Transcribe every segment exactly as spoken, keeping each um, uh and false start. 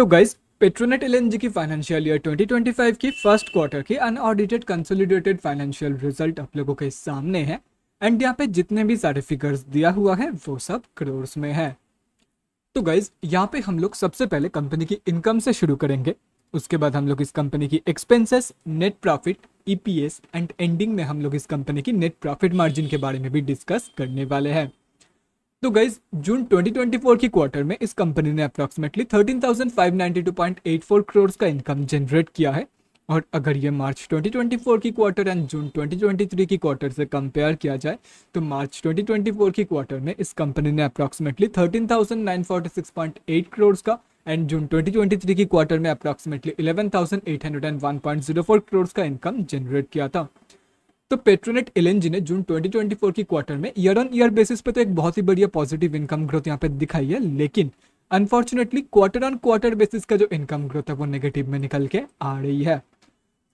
तो guys Petronet LNG की financial year twenty twenty five की फर्स्ट क्वार्टर की अनऑडिटेड कंसोलिडेटेड फाइनेंशियल रिजल्ट आप लोगों के सामने है एंड यहाँ पे जितने भी सारे फिगर्स दिया हुआ है वो सब करोर्स में है। तो गाइज यहाँ पे हम लोग सबसे पहले कंपनी की इनकम से शुरू करेंगे, उसके बाद हम लोग इस कंपनी की expenses, net profit, EPS and ending में हम लोग इस कंपनी की नेट प्रॉफिट मार्जिन के बारे में भी डिस्कस करने वाले हैं। तो guys June twenty twenty four की क्वार्टर में इस कंपनी ने approximately thirteen thousand five ninety two point eight four crore का इनकम जनरेट किया है और अगर ये मार्च ट्वेंटी ट्वेंटी फोर की quarter and June twenty twenty three की क्वार्टर से कंपेयर किया जाए तो मार्च ट्वेंटी ट्वेंटी फोर की क्वार्टर में इस कंपनी ने approximately thirteen thousand nine forty six point eight crore का and June twenty twenty three की क्वार्टर में approximately eleven thousand eight hundred one point zero four crore का इनकम जनरेट किया था। तो पेट्रोनेट एलएनजी ने जून ट्वेंटी ट्वेंटी फोर की quarter में ईयर ऑन ईयर बेसिस पे तो एक बहुत ही बढ़िया पॉजिटिव इनकम ग्रोथ यहाँ पे दिखाई है, लेकिन unfortunately quarter on quarter basis का जो इनकम ग्रोथ है वो नेगेटिव में निकल के आ रही है।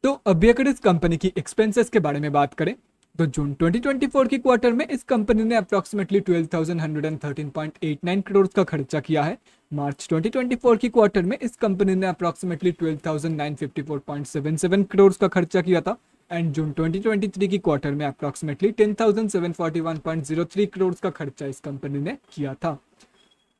तो अभी अगर इस कंपनी की एक्सपेंसेस के बारे में बात करें तो जून ट्वेंटी ट्वेंटी फोर की क्वार्टर में इस कंपनी ने approximately twelve thousand one hundred thirteen point eight nine crore का खर्चा किया है। मार्च ट्वेंटी ट्वेंटी फोर की क्वार्टर में इस कंपनी ने approximately twelve thousand nine fifty four point seven seven crore का खर्चा किया था and June twenty twenty three की क्वार्टर में approximately ten thousand seven forty one point zero three crore का खर्चा इस कंपनी ने किया था।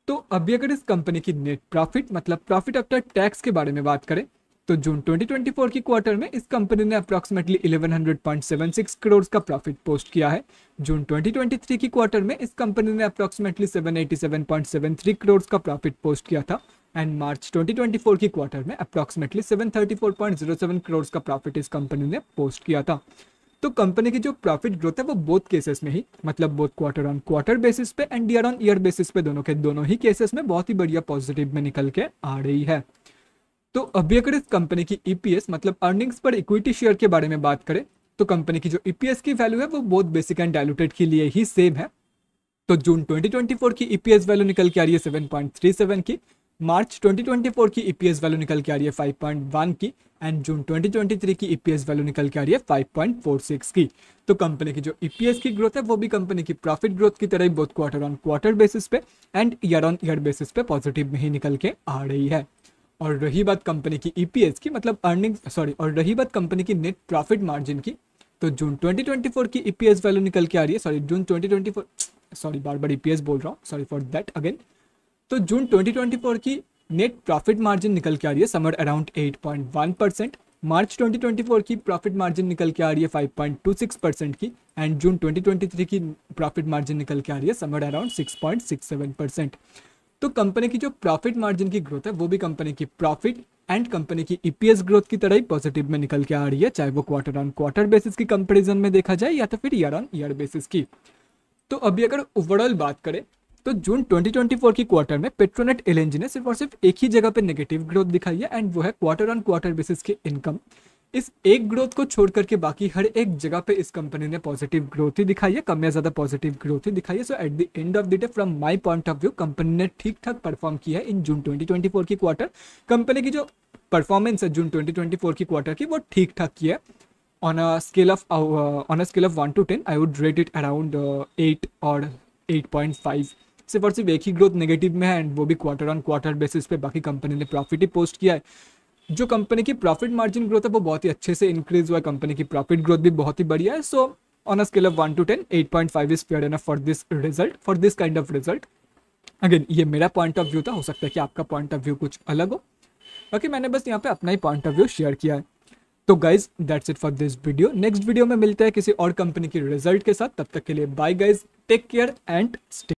तो अभी अगर इस कंपनी की नेट प्रॉफिट मतलब प्रॉफिट आफ्टर टैक्स के बारे में बात करें तो जून ट्वेंटी ट्वेंटी फोर की क्वार्टर में इस कंपनी ने approximately eleven hundred point seven six crore का प्रॉफिट पोस्ट किया है। जून ट्वेंटी ट्वेंटी थ्री की क्वार्टर में इस कंपनी ने approximately seven eighty seven point seven three crore का प्रॉफिट पोस्ट किया था and March twenty twenty four की क्वार्टर में approximately seven thirty four point zero seven crore का प्रॉफिट इस कंपनी ने पोस्ट किया था। तो कंपनी की जो प्रॉफिट ग्रोथ है वो बोथ केसेस में ही मतलब both quarter on quarter basis पे and year on year basis पे दोनों के दोनों ही केसेस में बहुत ही बढ़िया पॉजिटिव में निकल के आ रही है। तो अभी अगर इस कंपनी की ईपीएस मतलब अर्निंग्स पर इक्विटी शेयर के बारे में बात करें तो कंपनी की जो ईपीएस की वैल्यू है वो बोथ बेसिक एंड डाइल्यूटेड के लिए ही सेम है। तो जून ट्वेंटी ट्वेंटी फोर की ईपीएस वैल्यू निकल के आ रही है सेवन पॉइंट थ्री सेवन की, मार्च ट्वेंटी ट्वेंटी फोर की ईपीएस वैल्यू निकल के आ रही है फाइव पॉइंट वन की and June twenty twenty three की ईपीएस वैल्यू निकल के आ रही है फाइव पॉइंट फोर सिक्स की। तो कंपनी की जो ईपीएस की ग्रोथ है वो भी कंपनी की प्रॉफिट ग्रोथ की तरह ही both quarter on quarter basis पे and year on year basis पे पॉजिटिव में ही निकल के आ रही है। और रही बात कंपनी की ईपीएस की मतलब अर्निंग्स सॉरी और रही बात कंपनी की नेट प्रॉफिट मार्जिन की तो जून ट्वेंटी ट्वेंटी फोर की ईपीएस वैल्यू निकल के आ रही है sorry June twenty twenty four sorry बार बार ईपीएस बोल रहा हूँ सॉरी फॉर दैट अगेन तो जून ट्वेंटी ट्वेंटी फोर की नेट प्रॉफिट मार्जिन निकल के आ रही है somewhere around eight point one percent. March twenty twenty four की प्रॉफिट मार्जिन निकल के आ रही है five point two six percent की and June twenty twenty three की प्रॉफिट मार्जिन निकल के आ रही है somewhere around six point six seven percent. तो कंपनी की जो प्रॉफिट मार्जिन की ग्रोथ है वो भी कंपनी की प्रॉफिट एंड कंपनी की ईपीएस ग्रोथ की तरह ही पॉजिटिव में निकल के आ रही है, चाहे वो क्वार्टर ऑन क्वार्टर बेसिस की कंपेरिजन में देखा जाए या तो फिर ईयर ऑन ईयर बेसिस की। तो अभी अगर ओवरऑल बात करें तो जून ट्वेंटी ट्वेंटी फोर की क्वार्टर में पेट्रोनेट एलएनजी ने सिर्फ और सिर्फ एक ही जगह पे नेगेटिव ग्रोथ दिखाई है एंड वो है क्वार्टर ऑन क्वार्टर बेसिस की इनकम। इस एक ग्रोथ को छोड़ करके बाकी हर एक जगह पे इस कंपनी ने पॉजिटिव ग्रोथ ही दिखाई है, कम या ज़्यादा पॉजिटिव ग्रोथ ही दिखाई है। So at the end of the day from my point of view company ने ठीक ठाक परफॉर्म किया है in June twenty twenty four की क्वार्टर। कंपनी की जो परफॉर्मेंस है जून ट्वेंटी ट्वेंटी फोर की क्वार्टर की वो ठीक ठाक की है। On a scale of on a scale of one to ten I would rate it around eight और एट पॉइंट फाइव सिर्फ और सिर्फ एक ही ग्रोथ नेगेटिव में है एंड वो भी क्वार्टर ऑन क्वार्टर बेसिस पे, बाकी कंपनी ने प्रॉफिट ही पोस्ट किया है। जो कंपनी की प्रॉफिट मार्जिन ग्रोथ है वो बहुत ही अच्छे से इंक्रीज हुआ है, कंपनी की प्रॉफिट ग्रोथ भी बहुत ही बढ़िया है। So on a scale of one to ten eight point five is fair enough for this result for this kind of result. Again ये मेरा पॉइंट ऑफ व्यू था, हो सकता है कि आपका पॉइंट ऑफ व्यू कुछ अलग हो, बाकी मैंने बस यहाँ पे अपना ही पॉइंट ऑफ व्यू शेयर किया है। तो guys that's it for this video, next video में मिलते हैं किसी और कंपनी के रिजल्ट के साथ। तब तक के लिए bye guys, take care and stay